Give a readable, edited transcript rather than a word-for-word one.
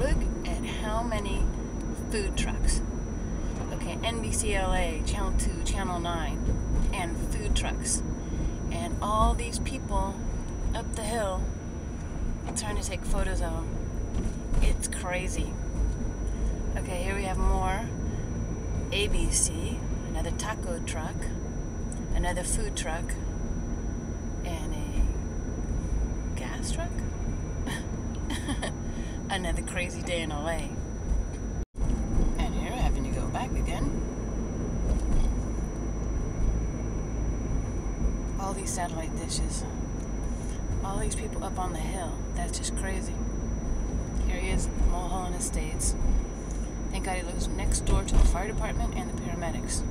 Look at how many food trucks. Okay, NBCLA, Channel 2, Channel 9, and food trucks. And all these people up the hill trying to take photos of them. It's crazy. Okay, here we have more. ABC, another taco truck, another food truck, and a gas truck? Another crazy day in LA. And here, having to go back again. All these satellite dishes. All these people up on the hill. That's just crazy. Here he is, Mulholland Estates. Thank God he lives next door to the fire department and the paramedics.